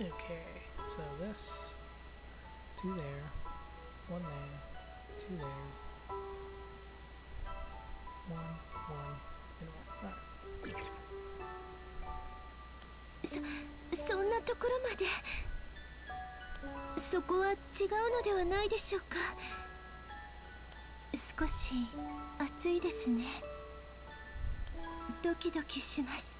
Okay, so this, two there, one there, two there, one, and one. Alright. そんなところまで。そこは違うのではないでしょうか。少し暑いですね。ドキドキします。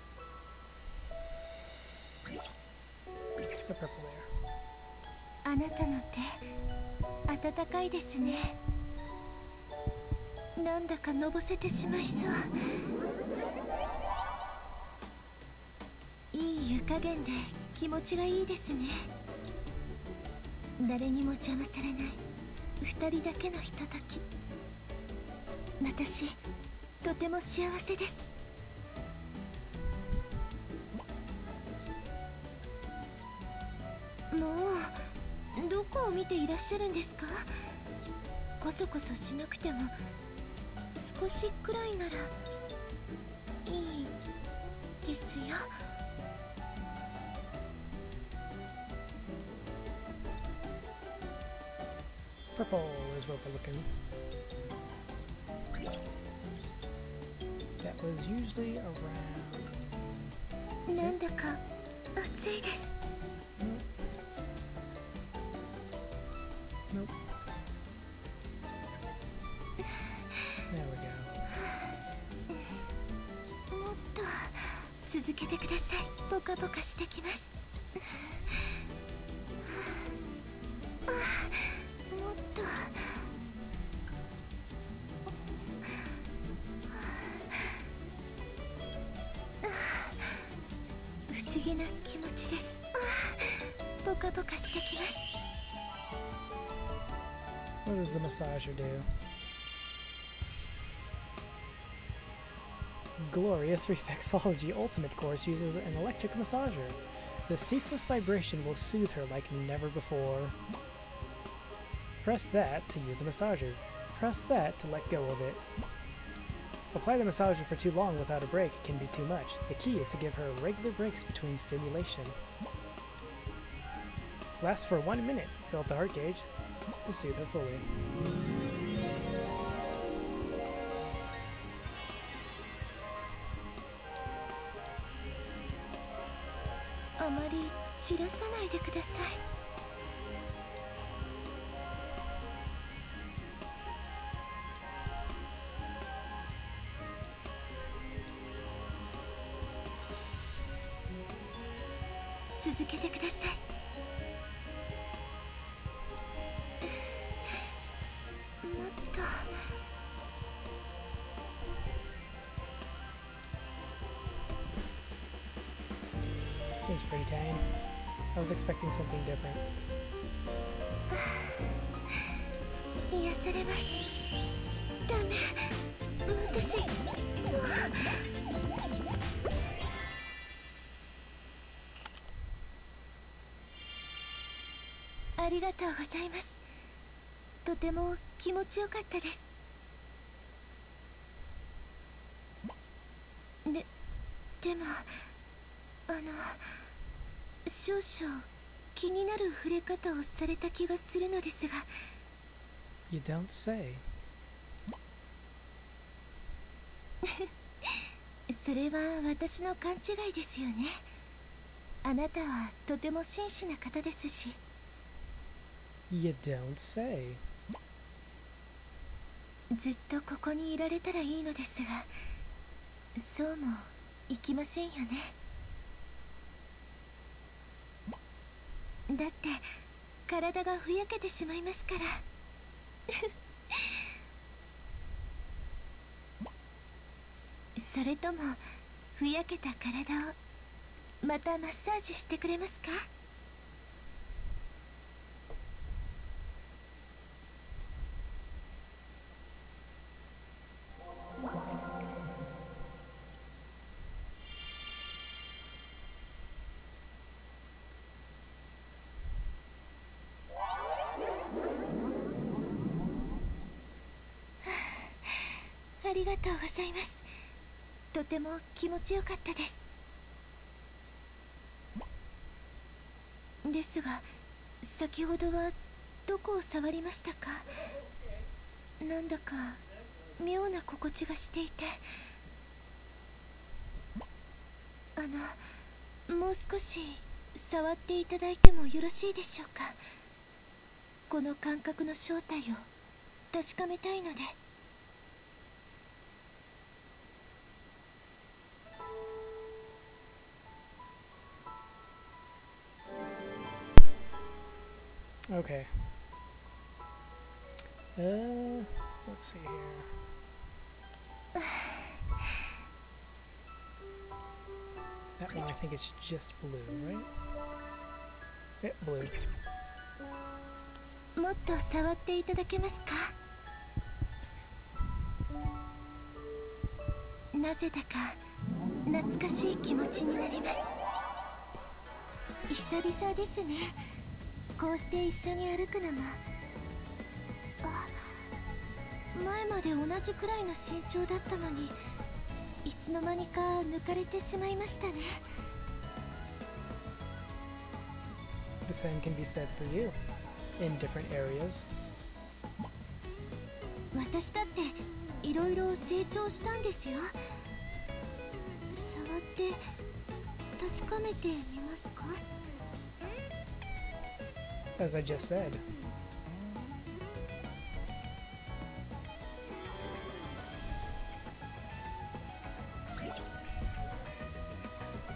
あなたの手、暖かいですね。なんだかのぼせてしまいそう。いい湯加減で気持ちがいいですね。誰にも邪魔されない2人だけのひととき。私とても幸せです。もうどこを見ていらっしゃるんですか。こそこそしなくても少しくらいならいいですよ。Purple is what we're looking. That was usually around. なんだか暑いです。Nope. There we go. もっと続けてください。ポカポカしてきます。不思議な気持ちです。ポカポカしてきます。What does the massager do? Glorious Reflexology Ultimate Course uses an electric massager. The ceaseless vibration will soothe her like never before. Press that to use the massager. Press that to let go of it. Apply the massager for too long without a break can be too much. The key is to give her regular breaks between stimulation. Lasts for 1 minute. Fill up the heart gauge to soothe her fully. Seems pretty tame. I was expecting something different. 癒されます。ダメ。私。ありがとうございます。とても気持ちよかったです。でも。少々気になる触れ方をされた気がするのですが。You don't say. それは私の勘違いですよね。あなたはとても真摯な方ですし。You don't say. ずっとここにいられたらいいのですが、そうもいきませんよね。だって体がふやけてしまいますから。それともふやけた体をまたマッサージしてくれますか。ありがとうございます。とても気持ちよかったです。ですが、先ほどはどこを触りましたか？なんだか妙な心地がしていて、もう少し触っていただいてもよろしいでしょうか？この感覚の正体を確かめたいので。Okay. Let's see here. That one, I think it's just blue, right? Yeah, blue. もっと触っていただけますか？なぜだか懐かしい気持ちになります。久々ですね。こうして一緒に歩くのも。あ、前まで同じくらいの身長だったのに、いつの間にか抜かれてしまいましたね。The same can be said for you in different areas. 私だっていろいろ成長したんですよ。触って確かめてみますか？As I just said.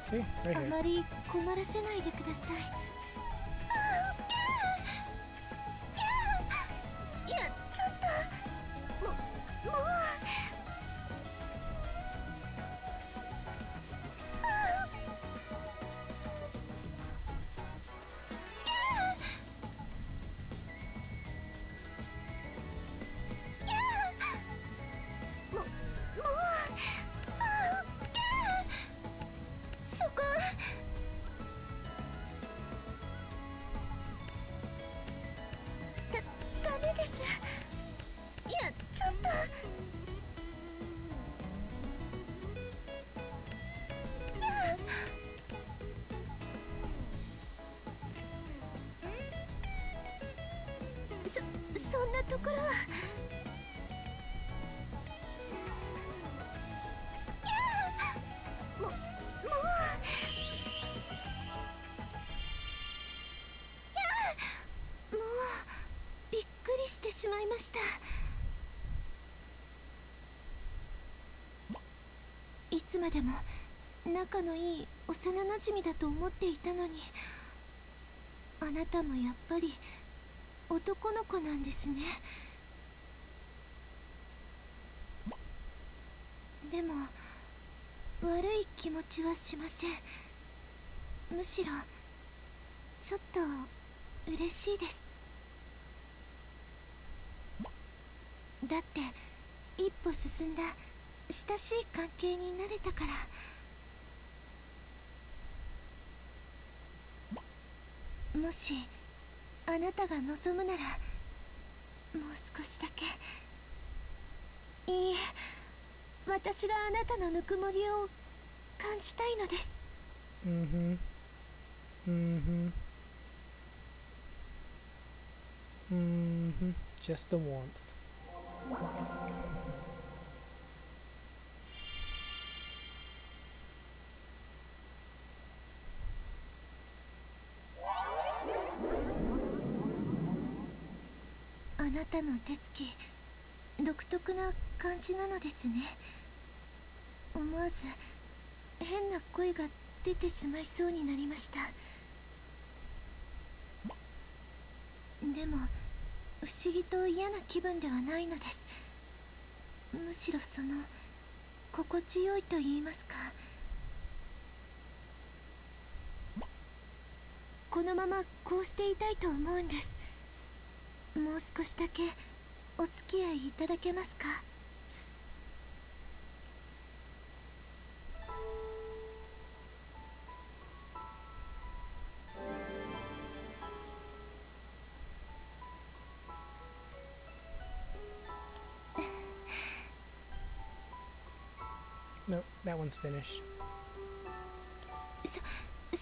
See, right here. あまり困らせないでください。いや、ちょっと、もう。そんなところは。もう。もうびっくりしてしまいました。いつまでも仲のいい幼なじみだと思っていたのに、あなたもやっぱり。男の子なんですね。でも悪い気持ちはしません。むしろちょっと嬉しいです。だって一歩進んだ親しい関係になれたから。もしあなたが望むなら、もう少しだけ。いいえ、私があなたのぬくもりを感じたいのです。Just the warmth.あなたの手つき、独特な感じなのですね。思わず変な声が出てしまいそうになりました。でも不思議と嫌な気分ではないのです。むしろその心地よいと言いますか、このままこうしていたいと思うんです。もう少しだけお付き合いいただけますか？No, that one's finished.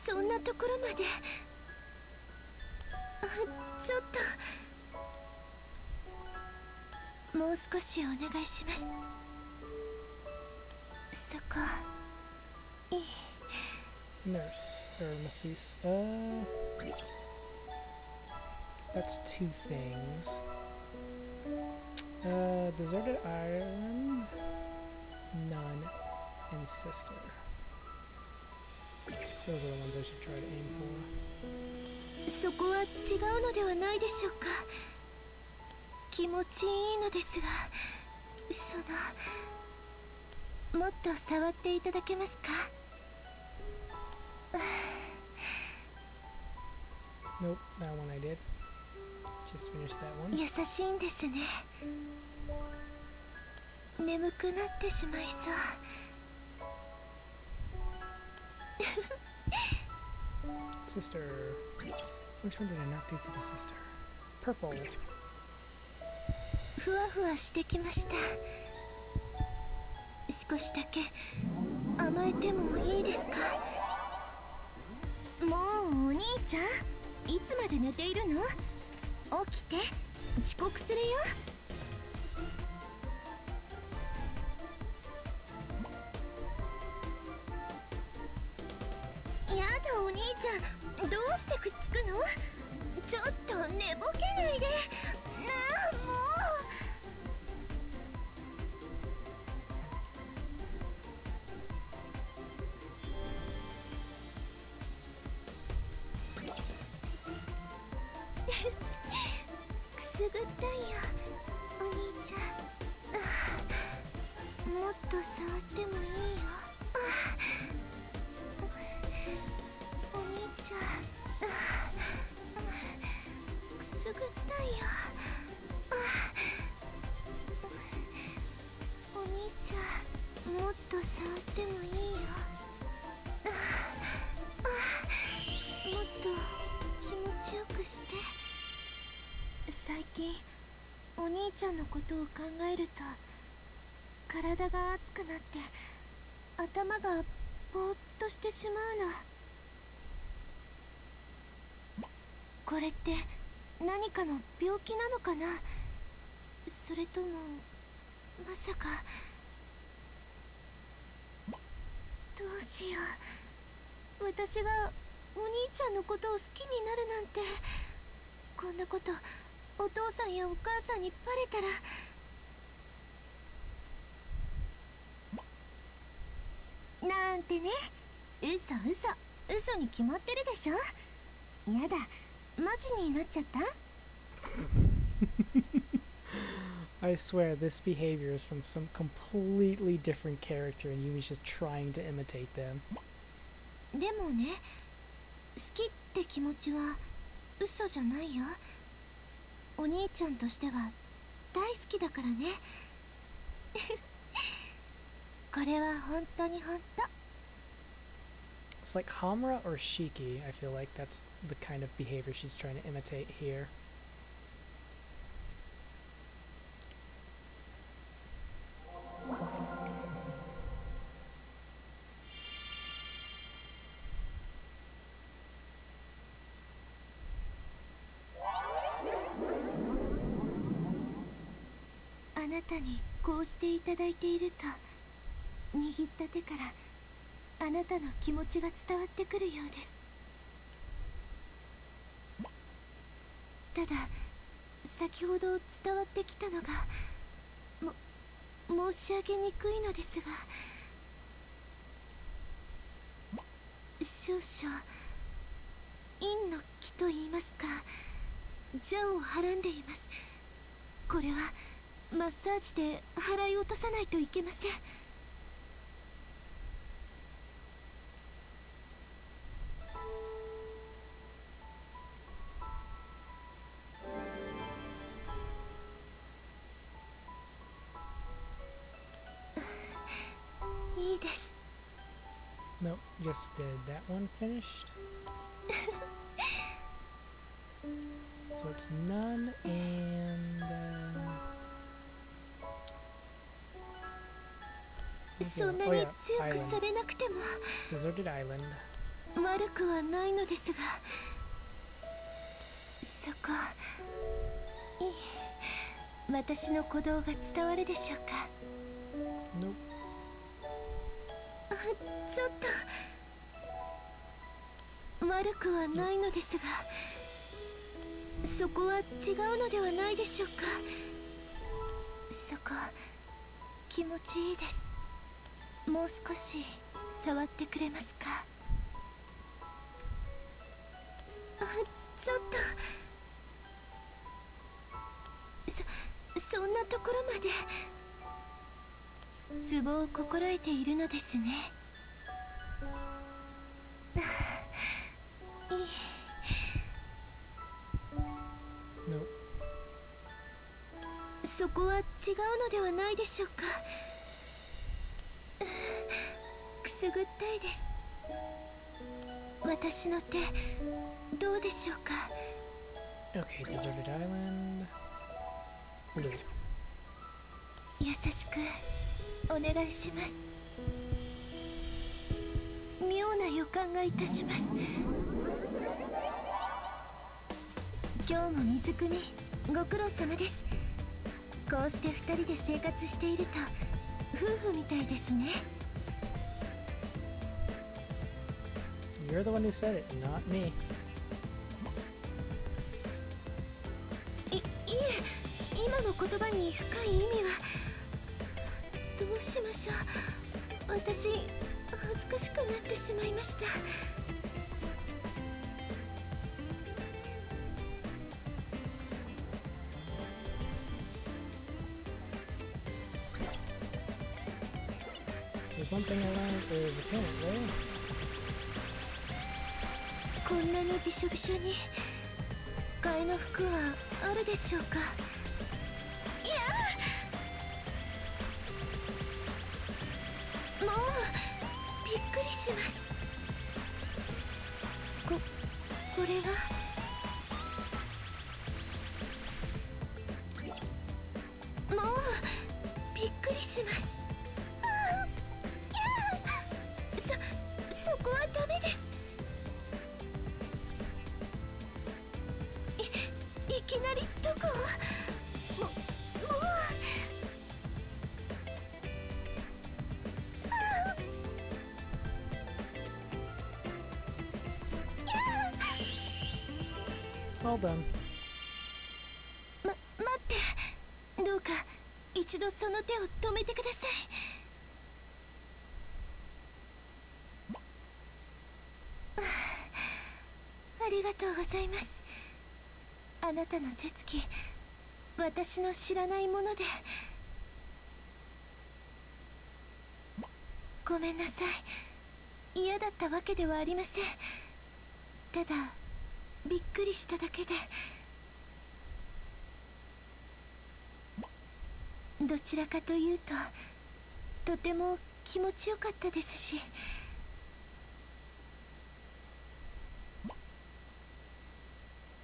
そんなところまで。もう少しお願いします。そこいい。 Nurse or masseuse. That's two things. Deserted island, nun, and sister. Those are the ones I should try to aim for. そこは違うのではないでしょうか。気持ちいいのですが、そのもっと触っていただけますか。Nope, that one I did. Just finished that one. 優しいんですね。眠くなってしまいそう。Sister. Which one did I not do for the sister? Purple. ふわふわしてきました。少しだけ甘えてもいいですか。もうお兄ちゃん、いつまで寝ているの？起きて、遅刻するよ。やだお兄ちゃん、どうしてくっつくの？ちょっと寝ぼけないで。なあ、もことを考えると体が熱くなって頭がぼーっとしてしまうの。これって何かの病気なのかな。それともまさか。どうしよう、私がお兄ちゃんのことを好きになるなんて。こんなことお父さんやお母さんにバレたら。なんてね、嘘嘘嘘に決まってるでしょ。やだ、マジになっちゃった。 I swear this behavior is from some completely different character and Yumi's just trying to imitate them. でもね、好きって気持ちは嘘じゃないよ。お兄ちゃんとしては大好きだからね。これは本当に本当。It's like Hamura or Shiki. I feel like that's the kind of behavior she's trying to imitate here.こうしていただいていると握った手からあなたの気持ちが伝わってくるようです。ただ先ほど伝わってきたのが申し上げにくいのですが、少々陰の気といいますか、邪をはらんでいます。これはマッサージで払い落とさないといけません。いいです。 No, just did that one finished. So it's none andそんなに強くされなくても悪くはないのですが、そこいい。私の鼓動が伝わるでしょうか。No. あ、ちょっと悪くはないのですが、そこは違うのではないでしょうか。そこ気持ちいいです。もう少し触ってくれますか。あ、ちょっと。そんなところまで。ツボを心得ているのですね。いい。No. そこは違うのではないでしょうか。くすぐったいです。私の手どうでしょうか。 Okay, deserted island. Good.優しくお願いします。妙な予感がいたします。今日も水汲みご苦労様です。こうして2人で生活していると夫婦みたいですね。 You're the one who said it, not me. いえ、今の言葉に深い意味は。どうしましょう。私恥ずかしくなってしまいました。こんなにびしょびしょに替えの服はあるでしょうか。します。これはもうびっくりします。ああ、いや、そこはダメです。いきなりどこをもう。待って、どうか一度その手を止めてください。ありがとうございます。あなたの手つき、私の知らないものでごめんなさい。嫌だったわけではありません。ただびっくりしただけで。どちらかというととても気持ちよかったですし、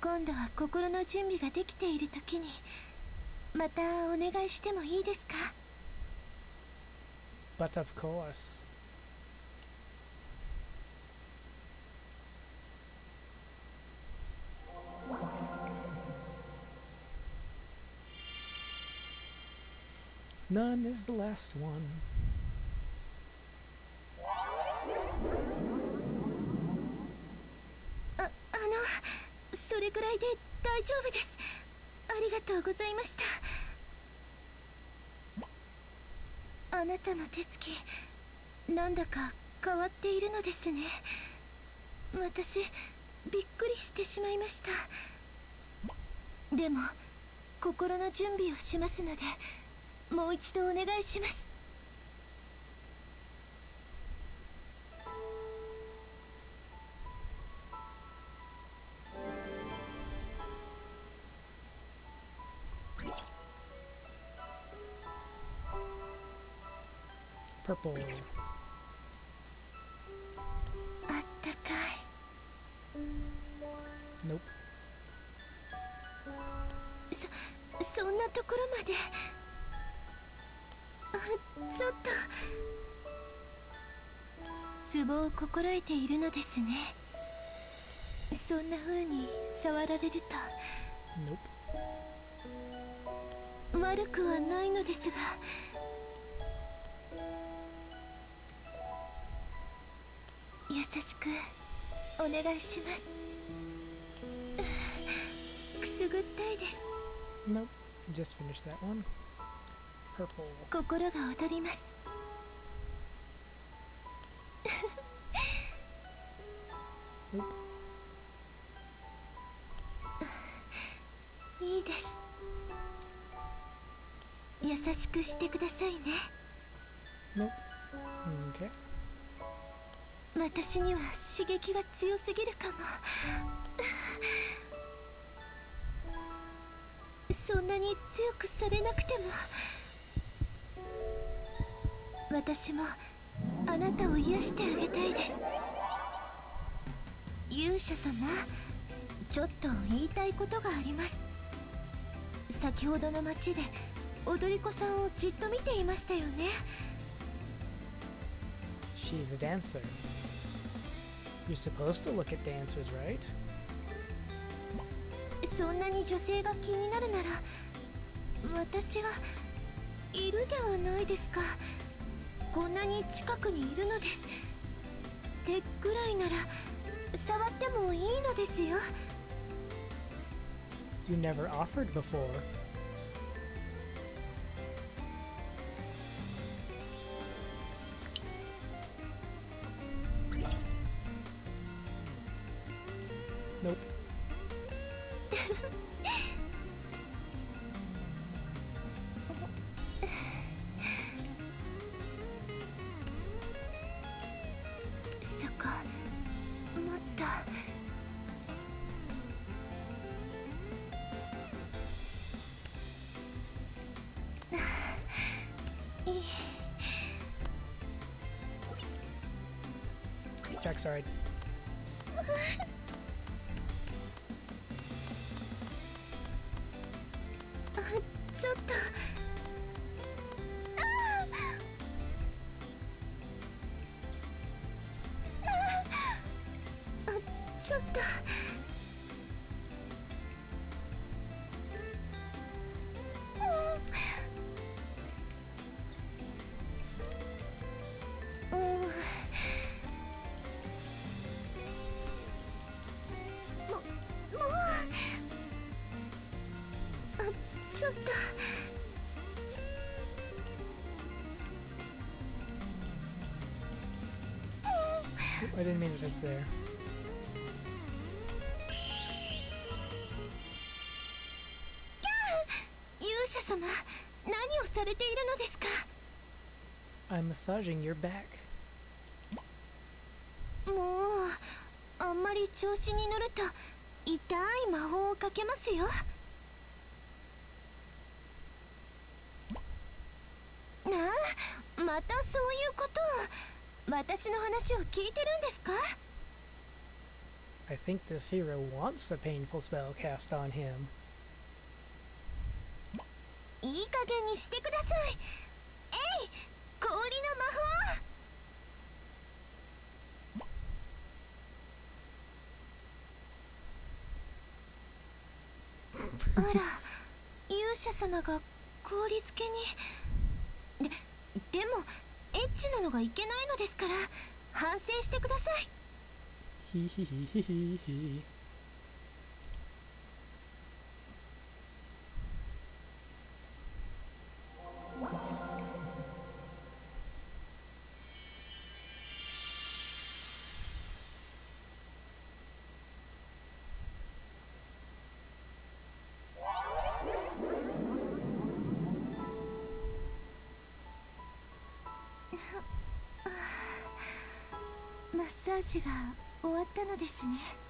今度は心の準備ができている時にまたお願いしてもいいですか。 But of course.None is the last one.それくらいで大丈夫です。ありがとうございました。あなたの手つき、なんだか変わっているのですね。私、びっくりしてしまいました。でも、心の準備をしますので。もう一度お願いします。Purple. あったかい。Nope. そんなところまで。ちょっとツボを心得ているのですね。そんな風に触られると、悪くはないのですが。優しくお願いします。くすぐったいです。Nope, just finished that one. Purple. 心が躍ります。いいです。優しくしてくださいね。Nope. Okay. 私には刺激が強すぎるかも。そんなに強くされなくても、私もあなたを癒してあげたいです。勇者様、ちょっと言いたいことがあります。先ほどの町で踊り子さんをじっと見ていましたよね。 She's a dancer. You're supposed to look at dancers, right?そんなに女性が気になるなら、私はいるではないですか。こんなに近くにいるのです。手ぐらいなら触ってもいいのですよ。 You never offered before. Sorry. I didn't mean it up there. Yusha-sama, what are you doing? I'm massaging your back. Oh, I'm not going to be able to do this.またそういうことを、私の話を聞いてるんですか？ I think this hero wants a painful spell cast on him. いい加減にしてください。えい、氷の魔法。あら、勇者様が氷漬けに。でもエッチなのがいけないのですから、反省してください。ヒヒヒヒヒヒ。マッサージが終わったのですね。